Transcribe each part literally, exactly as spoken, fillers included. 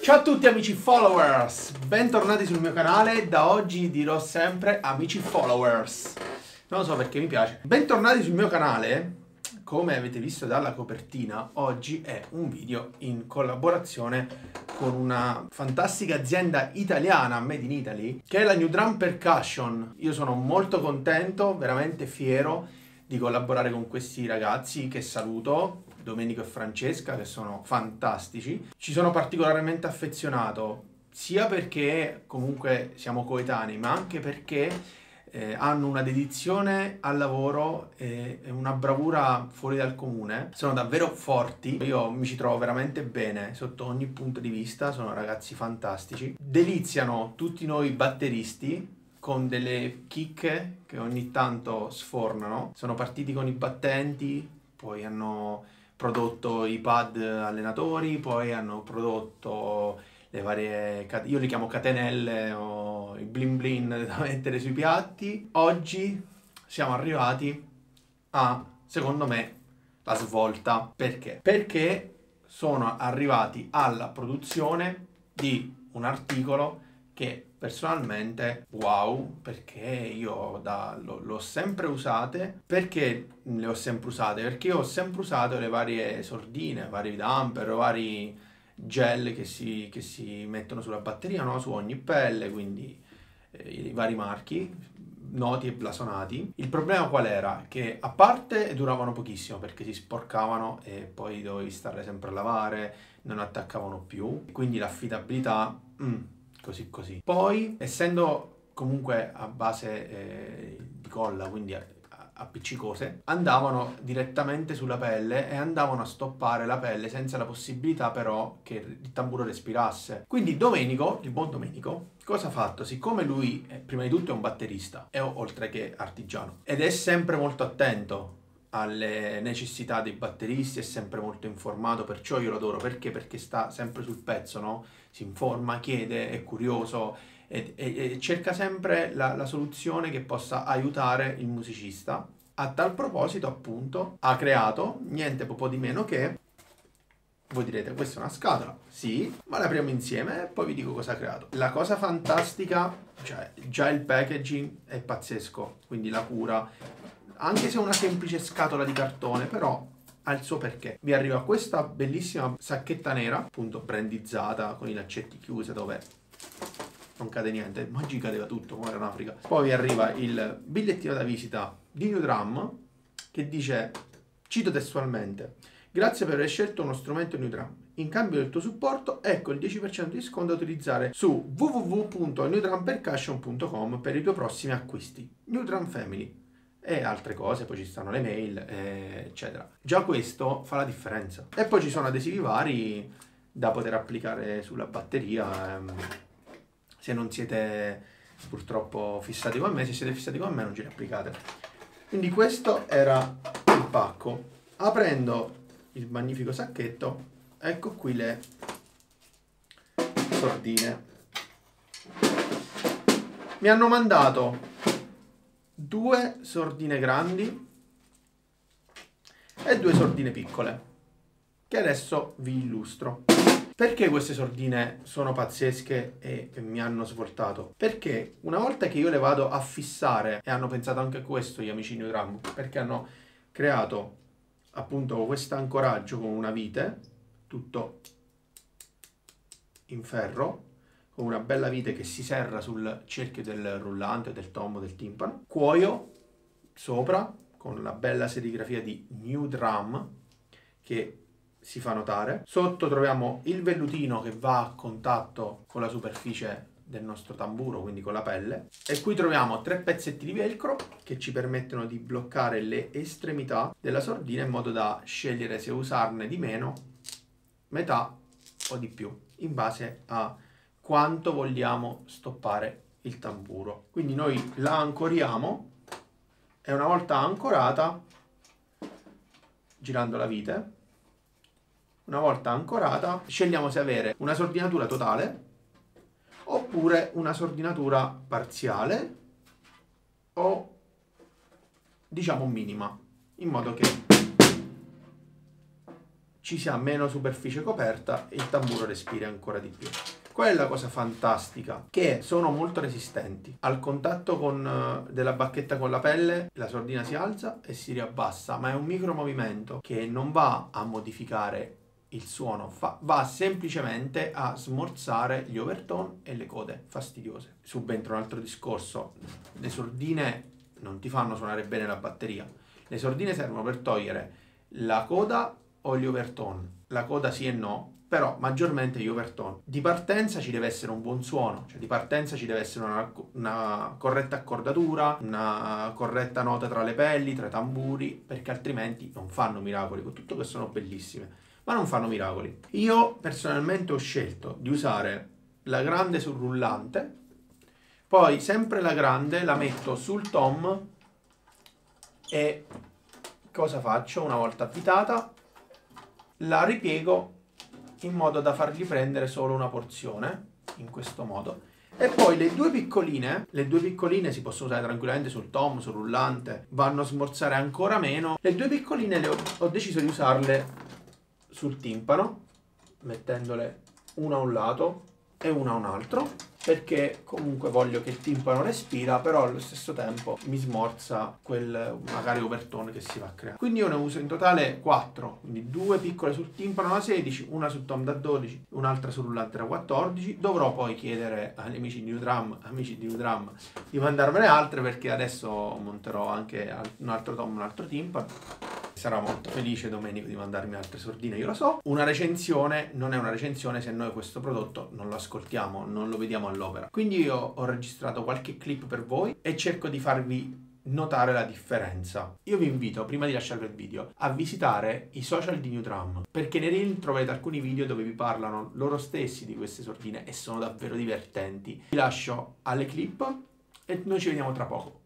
Ciao a tutti amici followers, bentornati sul mio canale. Da oggi dirò sempre amici followers, non lo so perché mi piace. Bentornati sul mio canale, come avete visto dalla copertina, oggi è un video in collaborazione con una fantastica azienda italiana, Made in Italy, che è la New Drum Percussion. Io sono molto contento, veramente fiero di collaborare con questi ragazzi che saluto, Domenico e Francesca, che sono fantastici. Ci sono particolarmente affezionato, sia perché comunque siamo coetanei, ma anche perché Eh, hanno una dedizione al lavoro e una bravura fuori dal comune. Sono davvero forti, io mi ci trovo veramente bene sotto ogni punto di vista, sono ragazzi fantastici. Deliziano tutti noi batteristi con delle chicche che ogni tanto sfornano. Sono partiti con i battenti, poi hanno prodotto i pad allenatori, poi hanno prodotto le varie, io li chiamo catenelle o i blin blin da mettere sui piatti. Oggi siamo arrivati a, secondo me, la svolta. Perché? Perché sono arrivati alla produzione di un articolo che personalmente wow, perché io l'ho sempre usate, perché le ho sempre usate, perché io ho sempre usato le varie sordine, vari damper, vari gel che si, che si mettono sulla batteria, no? Su ogni pelle, quindi eh, i vari marchi noti e blasonati. Il problema qual era? Che a parte duravano pochissimo perché si sporcavano e poi dovevi stare sempre a lavare, non attaccavano più, quindi l'affidabilità mm, così così. Poi, essendo comunque a base eh, di colla, quindi appiccicose, andavano direttamente sulla pelle e andavano a stoppare la pelle senza la possibilità però che il tamburo respirasse. Quindi Domenico, il buon Domenico, cosa ha fatto? Siccome lui eh, prima di tutto è un batterista, è oltre che artigiano, ed è sempre molto attento alle necessità dei batteristi, è sempre molto informato, perciò io lo adoro. Perché? Perché sta sempre sul pezzo, no? Si informa, chiede, è curioso e, e, e cerca sempre la, la soluzione che possa aiutare il musicista. A tal proposito, appunto, ha creato niente po' di meno che, voi direte, questa è una scatola, sì, ma la apriamo insieme e poi vi dico cosa ha creato. La cosa fantastica, cioè già il packaging è pazzesco, quindi la cura, anche se è una semplice scatola di cartone, però ha il suo perché. Vi arriva questa bellissima sacchetta nera, appunto brandizzata, con i laccetti chiusi, dove non cade niente, magari cadeva tutto come era in Africa. Poi vi arriva il bigliettino da visita di New Drum che dice, cito testualmente: grazie per aver scelto uno strumento New Drum, in cambio del tuo supporto ecco il dieci per cento di sconto da utilizzare su w w w punto new drum percussion punto com per i tuoi prossimi acquisti. New Drum Family e altre cose, poi ci stanno le mail, eh, eccetera. Già questo fa la differenza. E poi ci sono adesivi vari da poter applicare sulla batteria, ehm, se non siete purtroppo fissati con me. Se siete fissati con me non ce li applicate. Quindi questo era il pacco. Aprendo il magnifico sacchetto, ecco qui le sordine. Mi hanno mandato due sordine grandi e due sordine piccole, che adesso vi illustro. Perché queste sordine sono pazzesche e mi hanno svoltato? Perché una volta che io le vado a fissare, e hanno pensato anche a questo gli amici New Drum, perché hanno creato appunto questo ancoraggio con una vite, tutto in ferro, una bella vite che si serra sul cerchio del rullante, del tombo, del timpano. Cuoio sopra con la bella serigrafia di New Drum che si fa notare. Sotto troviamo il vellutino che va a contatto con la superficie del nostro tamburo, quindi con la pelle. E qui troviamo tre pezzetti di velcro che ci permettono di bloccare le estremità della sordina in modo da scegliere se usarne di meno, metà o di più, in base a quanto vogliamo stoppare il tamburo. Quindi noi la ancoriamo e una volta ancorata, girando la vite, una volta ancorata scegliamo se avere una sordinatura totale oppure una sordinatura parziale o diciamo minima, in modo che ci sia meno superficie coperta e il tamburo respiri ancora di più. Qual è la cosa fantastica? Che sono molto resistenti. Al contatto con, uh, della bacchetta con la pelle, la sordina si alza e si riabbassa, ma è un micro movimento che non va a modificare il suono, fa, va semplicemente a smorzare gli overtone e le code fastidiose. Subentra un altro discorso: le sordine non ti fanno suonare bene la batteria. Le sordine servono per togliere la coda o gli overtone. La coda sì e no, però maggiormente gli overtone. Di partenza ci deve essere un buon suono, cioè di partenza ci deve essere una, una corretta accordatura, una corretta nota tra le pelli, tra i tamburi, perché altrimenti non fanno miracoli, con tutto che sono bellissime, ma non fanno miracoli. Io personalmente ho scelto di usare la grande sul rullante, poi sempre la grande la metto sul tom e cosa faccio? Una volta avvitata la ripiego in modo da fargli prendere solo una porzione, in questo modo. E poi le due piccoline, le due piccoline si possono usare tranquillamente sul tom, sul rullante, vanno a smorzare ancora meno. Le due piccoline le ho, ho deciso di usarle sul timpano, mettendole una a un lato e una a un altro, perché comunque voglio che il timpano respira, però allo stesso tempo mi smorza quel magari overtone che si va a creare. Quindi io ne uso in totale quattro, quindi due piccole sul timpano da sedici, una sul tom da dodici, un'altra sul rullante da quattordici. Dovrò poi chiedere agli amici di New Drum, amici di New Drum, di mandarmene altre, perché adesso monterò anche un altro tom, un altro timpano. Sarà molto felice Domenico di mandarmi altre sordine, io lo so. Una recensione non è una recensione se noi questo prodotto non lo ascoltiamo, non lo vediamo all'opera. Quindi io ho registrato qualche clip per voi e cerco di farvi notare la differenza. Io vi invito, prima di lasciarvi il video, a visitare i social di New Drum, perché nei reel trovate alcuni video dove vi parlano loro stessi di queste sordine e sono davvero divertenti. Vi lascio alle clip e noi ci vediamo tra poco.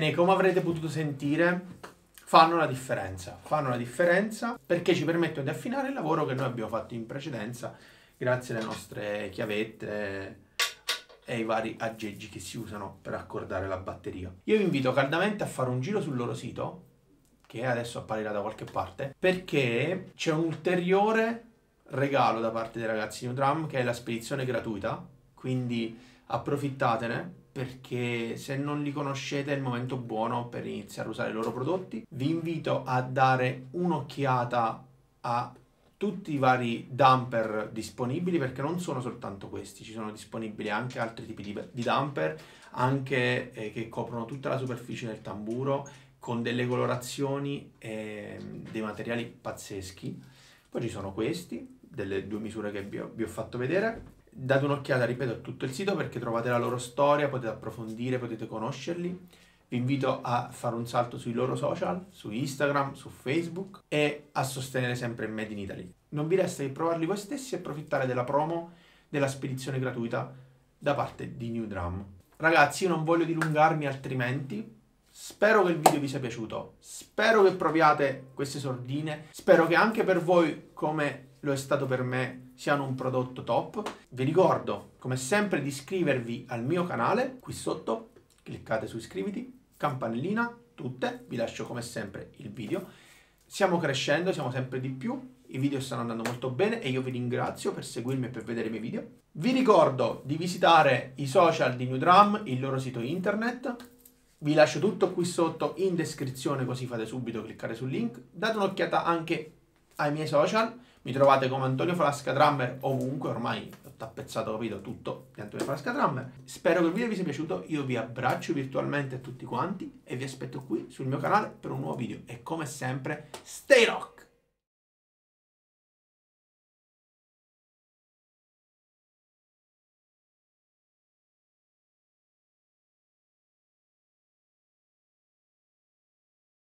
bene, come avrete potuto sentire, fanno la differenza. Fanno la differenza perché ci permettono di affinare il lavoro che noi abbiamo fatto in precedenza grazie alle nostre chiavette e ai vari aggeggi che si usano per accordare la batteria. Io vi invito caldamente a fare un giro sul loro sito, che adesso apparirà da qualche parte, perché c'è un ulteriore regalo da parte dei ragazzi New Drum, che è la spedizione gratuita, quindi approfittatene, perché se non li conoscete è il momento buono per iniziare a usare i loro prodotti. Vi invito a dare un'occhiata a tutti i vari damper disponibili, perché non sono soltanto questi, ci sono disponibili anche altri tipi di, di damper, anche eh, che coprono tutta la superficie del tamburo, con delle colorazioni e dei materiali pazzeschi. Poi ci sono questi, delle due misure che vi ho, vi ho fatto vedere. Date un'occhiata, ripeto, a tutto il sito, perché trovate la loro storia, potete approfondire, potete conoscerli. Vi invito a fare un salto sui loro social, su Instagram, su Facebook, e a sostenere sempre il Made in Italy. Non vi resta che provarli voi stessi e approfittare della promo, della spedizione gratuita da parte di New Drum. Ragazzi, io non voglio dilungarmi altrimenti. Spero che il video vi sia piaciuto, spero che proviate queste sordine, spero che anche per voi, come lo è stato per me, siano un prodotto top. Vi ricordo, come sempre, di iscrivervi al mio canale, qui sotto. Cliccate su iscriviti, campanellina, tutte, vi lascio come sempre il video. Stiamo crescendo, siamo sempre di più, i video stanno andando molto bene e io vi ringrazio per seguirmi e per vedere i miei video. Vi ricordo di visitare i social di New Drum, il loro sito internet. Vi lascio tutto qui sotto in descrizione, così fate subito, cliccare sul link. Date un'occhiata anche ai miei social, mi trovate come Antonio Falasca Drummer ovunque, ormai ho tappezzato, capito, tutto di Antonio Falasca Drummer. Spero che il video vi sia piaciuto, io vi abbraccio virtualmente a tutti quanti e vi aspetto qui sul mio canale per un nuovo video. E come sempre, stay rock!